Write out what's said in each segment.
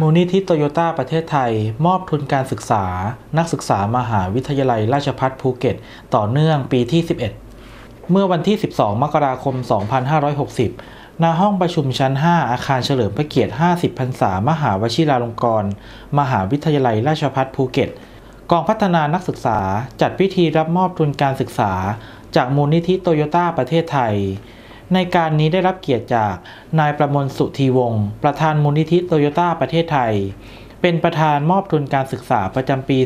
มูลนิธิโตโยต้าประเทศไทยมอบทุนการศึกษานักศึกษามหาวิทยาลัยราชภัฏภูเก็ตต่อเนื่องปีที่ 11 เมื่อวันที่ 12 มกราคม 2560 ณ ห้องประชุมชั้น 5 อาคารเฉลิมพระเกียรติ 50 พรรษามหาวชิราลงกรณ์มหาวิทยาลัยราชภัฏภูเก็ตกองพัฒนานักศึกษาจัดพิธีรับมอบทุนการศึกษาจากมูลนิธิโตโยต้าประเทศไทยในการนี้ได้รับเกียรติจากนายประมลสุธีวงศ์ประธานมูลนิธิโตโยต้าประเทศไทยเป็นประธานมอบทุนการศึกษาประจำปี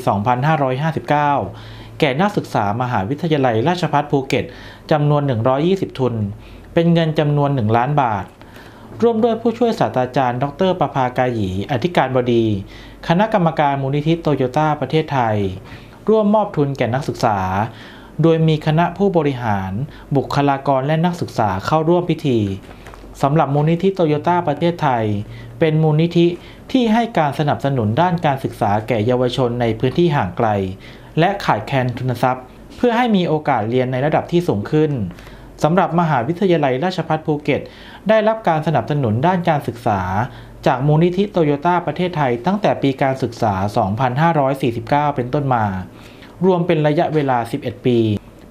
2559 แก่นักศึกษามหาวิทยาลัยราชภัฏภูเก็ตจำนวน 120 ทุนเป็นเงินจำนวน 1 ล้านบาทร่วมด้วยผู้ช่วยศาสตราจารย์ดร.ประภากาหยีอธิการบดีคณะกรรมการมูลนิธิโตโยต้าประเทศไทยร่วมมอบทุนแก่นักศึกษาโดยมีคณะผู้บริหารบุคลากรและนักศึกษาเข้าร่วมพิธีสำหรับมูลนิธิโตโยต้าประเทศไทยเป็นมูลนิธิที่ให้การสนับสนุนด้านการศึกษาแก่เยาวชนในพื้นที่ห่างไกลและขาดแคลนทุนทรัพย์เพื่อให้มีโอกาสเรียนในระดับที่สูงขึ้นสำหรับมหาวิทยาลัยราชภัฏภูเก็ตได้รับการสนับสนุนด้านการศึกษาจากมูลนิธิโตโยต้าประเทศไทยตั้งแต่ปีการศึกษา 2549 เป็นต้นมารวมเป็นระยะเวลา 11 ปี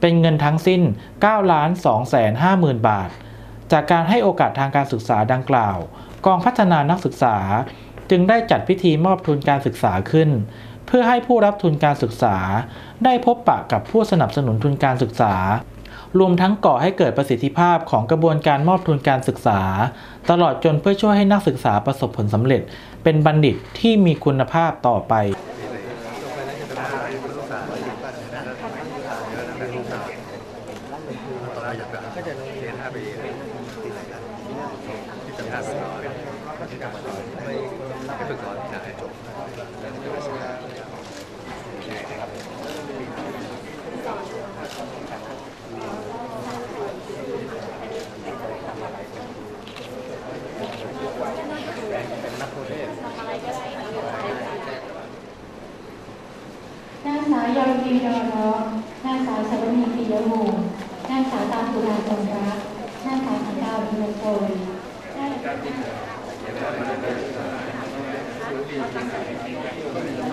เป็นเงินทั้งสิ้น 9,250,000 บาทจากการให้โอกาสทางการศึกษาดังกล่าวกองพัฒนานักศึกษาจึงได้จัดพิธีมอบทุนการศึกษาขึ้นเพื่อให้ผู้รับทุนการศึกษาได้พบปะกับผู้สนับสนุนทุนการศึกษารวมทั้งก่อให้เกิดประสิทธิภาพของกระบวนการมอบทุนการศึกษาตลอดจนเพื่อช่วยให้นักศึกษาประสบผลสำเร็จเป็นบัณฑิตที่มีคุณภาพต่อไปนางสาวปีดอร้องนางสาวสวนีปียะวงศ์นางสาวตาภูราจงรักนางสาวสังกาวินโกลได้